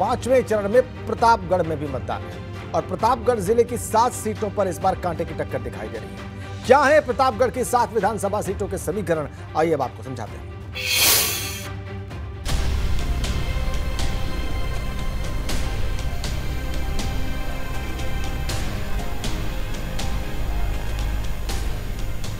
पांचवें चरण में प्रतापगढ़ में भी मतदान है और प्रतापगढ़ जिले की 7 सीटों पर इस बार कांटे की टक्कर दिखाई दे रही है। क्या है प्रतापगढ़ की 7 विधानसभा सीटों के समीकरण, आइए अब आपको समझाते हैं।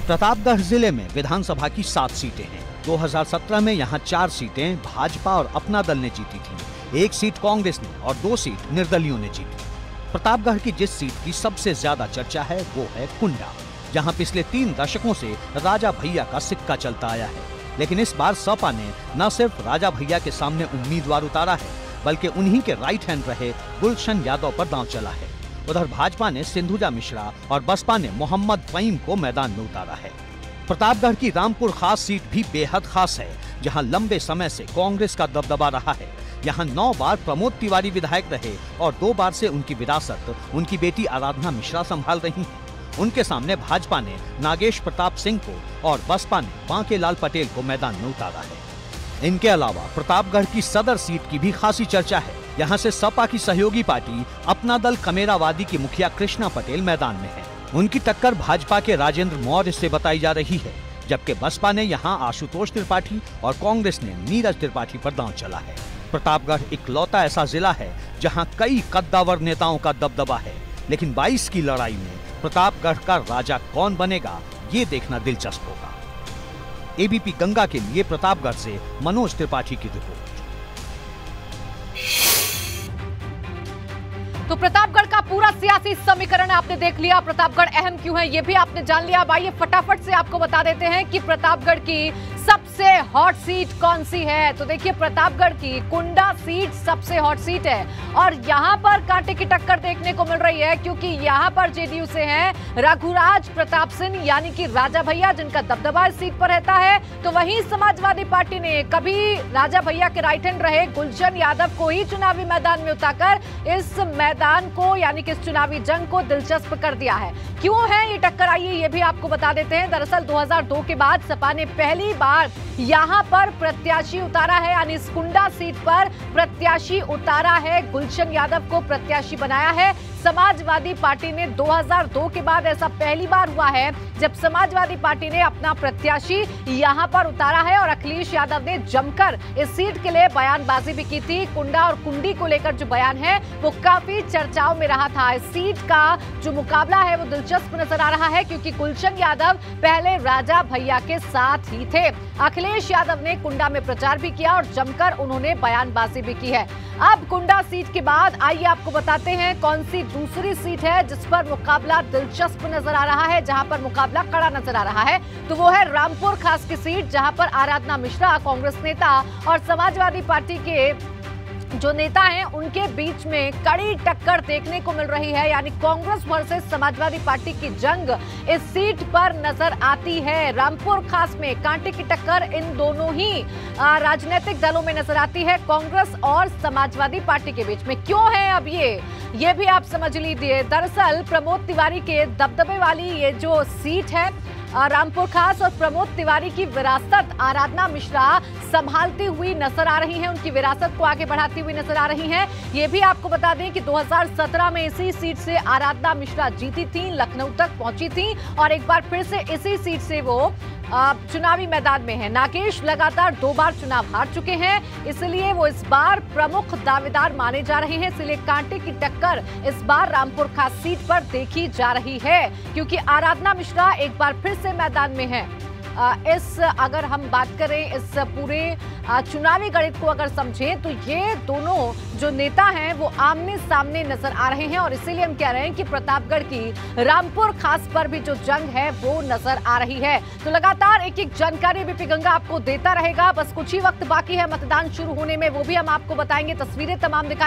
प्रतापगढ़ जिले में विधानसभा की 7 सीटें हैं। 2017 में यहां 4 सीटें भाजपा और अपना दल ने जीती थी, 1 सीट कांग्रेस ने और 2 सीट निर्दलियों ने जीती। प्रतापगढ़ की जिस सीट की सबसे ज्यादा चर्चा है वो है कुंडा, जहां पिछले 3 दशकों से राजा भैया का सिक्का चलता आया है। लेकिन इस बार सपा ने न सिर्फ राजा भैया के सामने उम्मीदवार उतारा है, बल्कि उन्हीं के राइट हैंड रहे गुलशन यादव पर दांव चला है। उधर भाजपा ने सिंधुजा मिश्रा और बसपा ने मोहम्मद फैम को मैदान में उतारा है। प्रतापगढ़ की रामपुर खास सीट भी बेहद खास है, जहां लंबे समय से कांग्रेस का दबदबा रहा है। यहां 9 बार प्रमोद तिवारी विधायक रहे और 2 बार से उनकी विरासत उनकी बेटी आराधना मिश्रा संभाल रही हैं। उनके सामने भाजपा ने नागेश प्रताप सिंह को और बसपा ने बांके लाल पटेल को मैदान में उतारा है। इनके अलावा प्रतापगढ़ की सदर सीट की भी खासी चर्चा है। यहाँ से सपा की सहयोगी पार्टी अपना दल कमेरावादी की मुखिया कृष्णा पटेल मैदान में है। उनकी टक्कर भाजपा के राजेंद्र मौर्य से बताई जा रही है, जबकि बसपा ने यहाँ आशुतोष त्रिपाठी और कांग्रेस ने नीरज त्रिपाठी पर दांव चला है। प्रतापगढ़ इकलौता ऐसा जिला है जहाँ कई कद्दावर नेताओं का दबदबा है, लेकिन 22 की लड़ाई में प्रतापगढ़ का राजा कौन बनेगा ये देखना दिलचस्प होगा। एबीपी गंगा के लिए प्रतापगढ़ से मनोज त्रिपाठी की रिपोर्ट। तो प्रतापगढ़ का पूरा सियासी समीकरण आपने देख लिया, प्रतापगढ़ अहम क्यों है ये भी आपने जान लिया। अब आइए फटाफट से आपको बता देते हैं कि प्रतापगढ़ की सबसे हॉट सीट कौन सी है। तो देखिए, प्रतापगढ़ की कुंडा सीट सबसे हॉट सीट है और यहाँ पर कांटे की टक्कर देखने को मिल रही है, क्योंकि यहाँ पर जेडीयू से हैं रघुराज प्रताप सिंह यानी कि राजा भैया, जिनका दबदबा इस सीट पर रहता है। तो वहीं समाजवादी पार्टी ने कभी राजा भैया के राइट हैंड रहे गुलशन यादव को ही चुनावी मैदान में उतारकर इस मैदान को यानी कि इस चुनावी जंग को दिलचस्प कर दिया है। क्यों है ये टक्कर, आइए ये भी आपको बता देते हैं। दरअसल 2002 के बाद सपा ने पहली बार यहां पर प्रत्याशी उतारा है, यानी कुंडा सीट पर प्रत्याशी उतारा है, गुलशन यादव को प्रत्याशी बनाया है। समाजवादी पार्टी ने 2002 के बाद ऐसा पहली बार हुआ है जब समाजवादी पार्टी ने अपना प्रत्याशी यहां पर उतारा है और अखिलेश यादव ने जमकर इस सीट के लिए बयानबाजी भी की थी। कुंडा और कुंडी को लेकर जो बयान है वो काफी चर्चाओं में रहा था। इस सीट का जो मुकाबला है वो दिलचस्प नजर आ रहा है, क्योंकि गुलशन यादव पहले राजा भैया के साथ ही थे। अखिलेश यादव ने कुंडा में प्रचार भी किया और जमकर उन्होंने बयानबाजी भी की है। अब कुंडा सीट के बाद आइए आपको बताते हैं कौन सी दूसरी सीट है जिस पर मुकाबला दिलचस्प नजर आ रहा है, जहां पर मुकाबला कड़ा नजर आ रहा है। तो वो है रामपुर खास की सीट, जहां पर आराधना मिश्रा कांग्रेस नेता और समाजवादी पार्टी के जो नेता हैं उनके बीच में कड़ी टक्कर देखने को मिल रही है, यानी कांग्रेस वर्सेस समाजवादी पार्टी की जंग इस सीट पर नजर आती है। रामपुर खास में कांटे की टक्कर इन दोनों ही राजनीतिक दलों में नजर आती है, कांग्रेस और समाजवादी पार्टी के बीच में। क्यों है अब ये भी आप समझ लीजिए। दरअसल प्रमोद तिवारी के दबदबे वाली ये जो सीट है रामपुर खास, और प्रमोद तिवारी की विरासत आराधना मिश्रा संभालती हुई नजर आ रही हैं, उनकी विरासत को आगे बढ़ाती हुई नजर आ रही हैं। ये भी आपको बता दें कि 2017 में इसी सीट से आराधना मिश्रा जीती थी, लखनऊ तक पहुंची थी और एक बार फिर से इसी सीट से वो चुनावी मैदान में है। नागेश लगातार 2 बार चुनाव हार चुके हैं, इसलिए वो इस बार प्रमुख दावेदार माने जा रहे हैं। इसलिए कांटे की टक्कर इस बार रामपुर खास सीट पर देखी जा रही है, क्योंकि आराधना मिश्रा एक बार फिर से मैदान में है। अगर हम बात करें इस पूरे चुनावी गणित को अगर समझें तो ये दोनों जो नेता हैं वो आमने सामने नजर आ रहे हैं, और इसीलिए हम कह रहे हैं कि प्रतापगढ़ की रामपुर खास पर भी जो जंग है वो नजर आ रही है। तो लगातार एक एक जानकारी एबीपी गंगा आपको देता रहेगा। बस कुछ ही वक्त बाकी है मतदान शुरू होने में, वो भी हम आपको बताएंगे, तस्वीरें तमाम दिखाएंगे।